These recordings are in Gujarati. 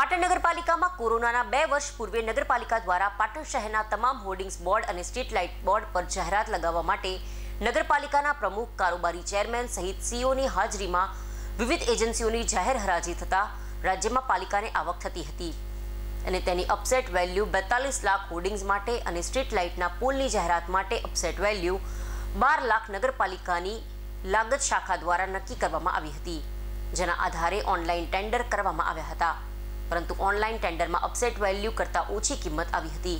પાટણ નગરપાલિકામાં કોરોનાના 2 વર્ષ પૂર્વે નગરપાલિકા દ્વારા પાટણ શહેરના તમામ હોર્ડિંગ્સ બોર્ડ અને સ્ટ્રીટ લાઇટ બોર્ડ પર જાહેરાત લગાવવા માટે નગરપાલિકાના પ્રમુખ કારોબારી ચેરમેન સહિત સીઓની હાજરીમાં વિવિધ એજન્સીઓની જાહેર હરાજી થતાં રાજ્યમાં પાલિકાને આવક થતી હતી અને તેની અપસેટ વેલ્યુ 42 લાખ હોર્ડિંગ્સ માટે અને સ્ટ્રીટ લાઇટના પોલની જાહેરાત માટે અપસેટ વેલ્યુ 12 લાખ નગરપાલિકાની લાગત શાખા દ્વારા નક્કી કરવામાં આવી હતી, જેના આધારે ઓનલાઈન ટેન્ડર કરવામાં આવ્યા હતા। परंतु ऑनलाइन टेंडर में अपसेट वेल्यू करता ओछी किंमत आई थी,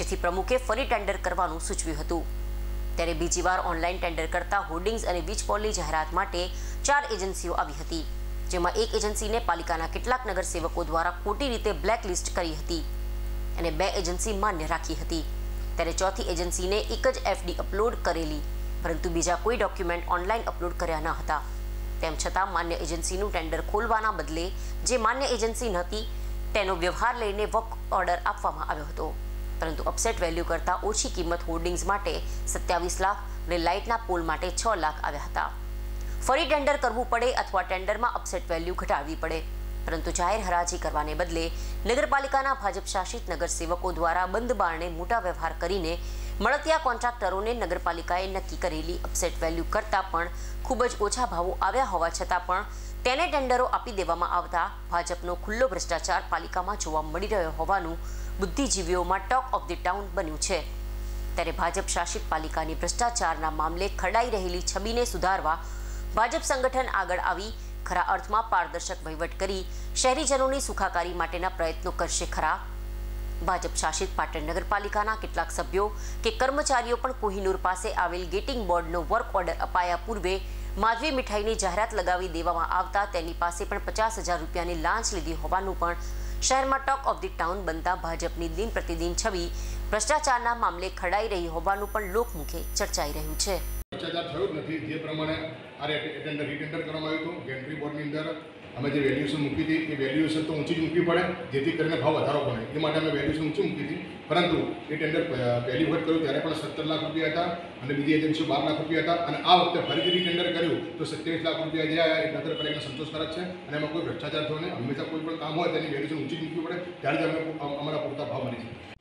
जेथी प्रमुखे फरी टेंडर करवानुं सूचव्युं हतुं। त्यारे बीजी वार ऑनलाइन टेंडर करता होर्डिंग्स और वीजपोलनी जाहरात माटे 4 एजेंसीओ आई हती, जेमां एक एजेंसी ने पालिकाना केटलाक नगरसेवको द्वारा खोटी रीते ब्लेकलिस्ट करी हती अने 2 एजेंसी मान्य राखी हती। त्यारे चौथी एजेंसी ने एक ज एफडी अपलॉड करेली, परंतु बीजा कोई डॉक्यूमेंट ऑनलाइन अपलॉड कर्या न हता। તેમ છતાં માન્ય એજન્સીનું ટેન્ડર ખોલવાના બદલે જે માન્ય એજન્સી નહોતી તેનો વ્યવહાર લઈને વોક ઓર્ડર આપવામાં આવ્યો હતો। પરંતુ અપસેટ વેલ્યુ કરતાં ઓછી કિંમત હોર્ડિંગ્સ માટે 27 લાખ અને લાઇટના પોલ માટે 6 લાખ આવ્યા હતા। ફરી ટેન્ડર કરવું પડે અથવા ટેન્ડરમાં અપસેટ વેલ્યુ ઘટાડવી પડે, પરંતુ જાહેર હરાજી કરવાને બદલે નગરપાલિકાના ભાજપ શાસિત નગરસેવકો દ્વારા બંધ બારણે મોટા વ્યવહાર કરીને મળતિયા કોન્ટ્રાક્ટરોને નગરપાલિકાએ નક્કી કરેલી અપસેટ વેલ્યુ કરતાં પણ ખૂબ જ ઓછા ભાવો આવ્યા હોવા છતાં પણ તેને ટેન્ડરો આપી દેવામાં આવતા ભાજપનો ખુલ્લો ભ્રષ્ટાચાર પાલિકામાં જોવા મળી રહ્યો હોવાનું બુદ્ધિજીવીઓમાં ટોક ઓફ ધ ટાઉન બન્યું છે। ત્યારે ભાજપ શાસિત પાલિકાની ભ્રષ્ટાચારના મામલે ખડાઈ રહેલી છબીને સુધારવા ભાજપ સંગઠન આગળ આવી ખરા અર્થમાં પારદર્શક વહીવટ કરી શહેરીજનોની સુખાકારી માટેના પ્રયત્નો કરશે ખરા। भाजप शासित पाटण नगरपालिकाना केटलाक सभ्यो के कर्मचारीओ पण कोहिनूर पासे आवेल गेटिंग बोर्डनो वर्क ऑर्डर अपाया पूर्वे माधवी मिठाईनी जाहरात लगावी देवामां आवता तेनी पासे पण 50,000 रूपियानी लांच लीधी होवानुं पण शहेरमां टॉक ऑफ ध टाउन बनता भाजपनी दिन प्रतिदिन छवी भ्रष्टाचारना मामले खडाई रही होवानुं पण लोकमुखे चर्चाई रह्युं छे। भ्रष्टाचार थयो नथी जे प्रमाणे आ टेंडर रीटेंडर करवामां आव्युं हतुं। गेंट्री बोर्डनी अंदर अमे जो वेल्युएशन मूकी थी ये वेल्युएशन तो ऊँची ज मूकवी पड़े जेथी करीने भाव वधारो बने ए माटे अमे वेल्युएशन ऊँची मूकी थी, परंतु ये टेंडर पहली वक्त कर्युं त्यारे पण 70 लाख रुपया हता अने बीजी एजेंसी 12 लाख रुपया हता अने आ वखते फरीथी टेंडर कर्युं तो 27 लाख रुपया जे आया ए नगरपालिकाने संतोषकारक छे अने एमां कोई भ्रष्टाचार थयो नहीं। हमेशा कोई पण काम होय तेनी वेल्युएशन ऊँची ज मूकवी पड़े त्यारे ज अमे अमरा पूरता भाव मळी।